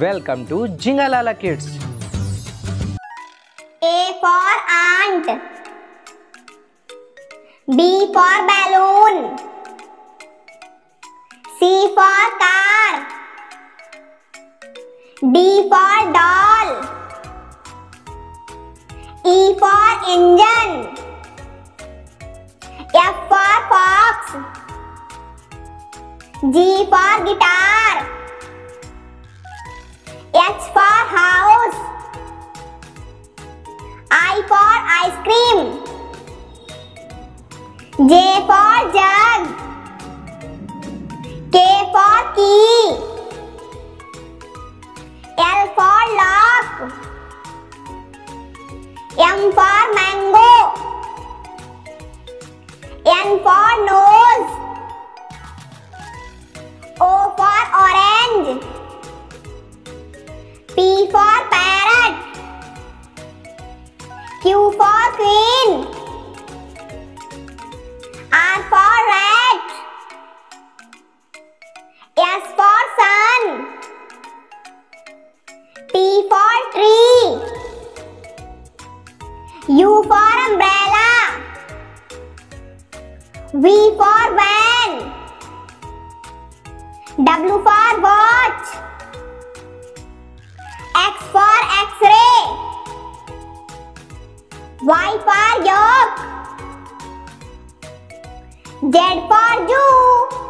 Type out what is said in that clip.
Welcome to Jinga Lala Kids. A for ant, B for balloon, C for car, D for doll, E for engine, F for fox, G for guitar, H for house, I for ice cream, J for jug, K for key, L for lock, M for mango, N for nose, O for orange, P for parrot, Q for queen, R for rat, S for sun, T for tree, U for umbrella, V for van, W for watch, X for X-ray, Y for yolk, Z for zoo.